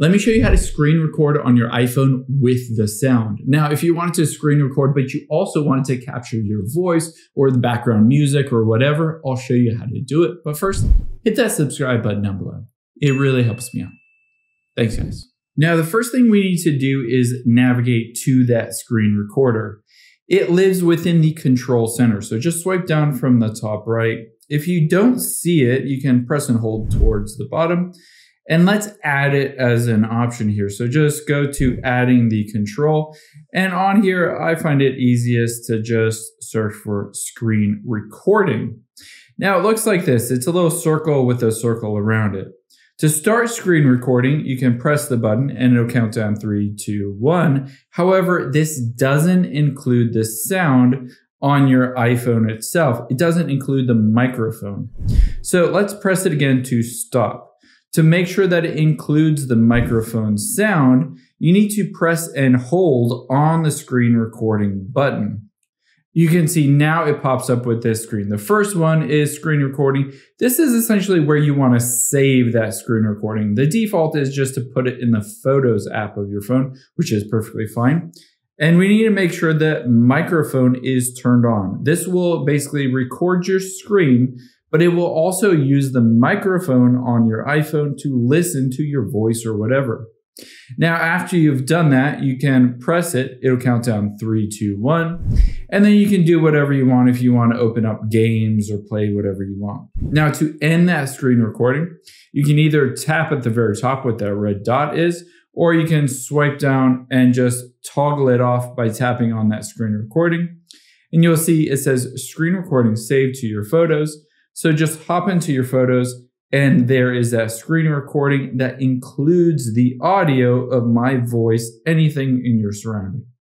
Let me show you how to screen record on your iPhone with the sound. Now, if you wanted to screen record, but you also wanted to capture your voice or the background music or whatever, I'll show you how to do it. But first, hit that subscribe button down below. It really helps me out. Thanks, guys. Now, the first thing we need to do is navigate to that screen recorder. It lives within the control center. So just swipe down from the top right. If you don't see it, you can press and hold towards the bottom. And let's add it as an option here. So just go to adding the control. And on here, I find it easiest to just search for screen recording. Now it looks like this. It's a little circle with a circle around it. To start screen recording, you can press the button and it'll count down 3, 2, 1. However, this doesn't include the sound on your iPhone itself. It doesn't include the microphone. So let's press it again to stop. To make sure that it includes the microphone sound, you need to press and hold on the screen recording button. You can see now it pops up with this screen. The first one is screen recording. This is essentially where you want to save that screen recording. The default is just to put it in the Photos app of your phone, which is perfectly fine. And we need to make sure that microphone is turned on. This will basically record your screen, but it will also use the microphone on your iPhone to listen to your voice or whatever. Now, after you've done that, you can press it. It'll count down 3, 2, 1. And then you can do whatever you want if you want to open up games or play whatever you want. Now, to end that screen recording, you can either tap at the very top what that red dot is, or you can swipe down and just toggle it off by tapping on that screen recording. And you'll see it says screen recording saved to your photos. So just hop into your photos and there is that screen recording that includes the audio of my voice, anything in your surroundings.